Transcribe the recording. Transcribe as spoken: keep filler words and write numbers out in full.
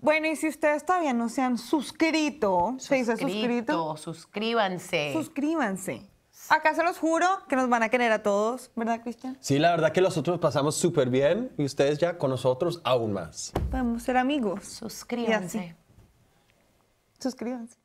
Bueno, y si ustedes todavía no se han suscrito, suscrito, ¿se dice suscrito? Suscríbanse. Suscríbanse. Acá se los juro que nos van a querer a todos, ¿verdad, Christian? Sí, la verdad que nosotros pasamos súper bien y ustedes ya con nosotros aún más. Podemos ser amigos. Suscríbanse. Suscríbanse.